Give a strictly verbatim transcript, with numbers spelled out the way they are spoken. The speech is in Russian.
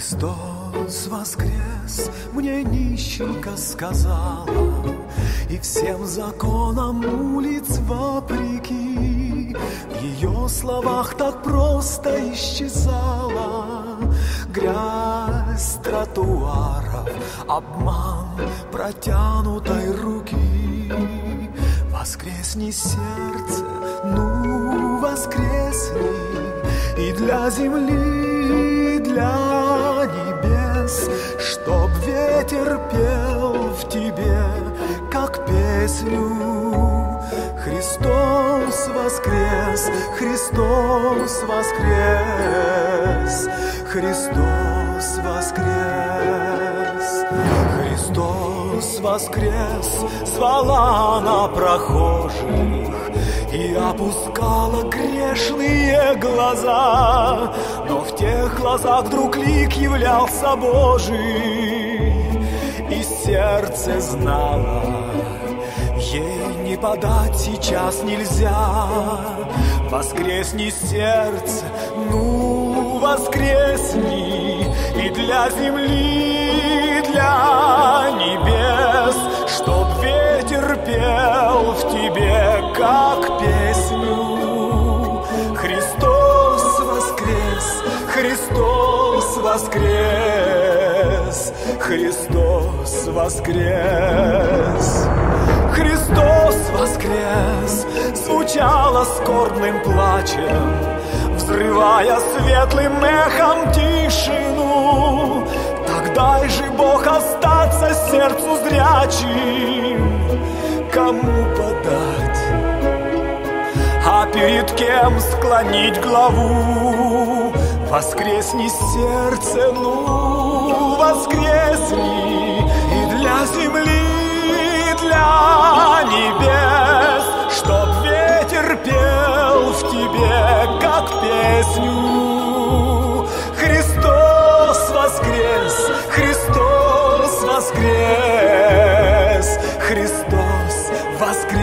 Христос воскрес, мне нищенка сказала, и всем законам улиц вопреки в ее словах так просто исчезала грязь тротуаров, обман протянутой руки. Воскресни, сердце, ну воскресни, и для земли, и для небес, чтоб ветер пел в тебе, как песню. Христос воскрес, Христос воскрес, Христос воскрес. Христос воскрес, звала на прохожих и опускала грешные глаза, но в тех глазах вдруг лик являлся Божий, и сердце знало, ей не подать сейчас нельзя. Воскресни, сердце, ну воскресни, и для земли, и для небес, чтоб ветер пел в тебе, как песню. Христос воскрес, Христос воскрес, Христос воскрес. Христос воскрес, звучало скорбным плачем, взрывая светлым эхом тишину. Так дай же, Бог, остаться сердцу зрячим, кому подать, а перед кем склонить главу. Воскресни, сердце, ну воскресни, и для земли, для небес, чтоб ветер пел в тебе, как песню. Христос воскрес, Христос воскрес, Христос воскрес.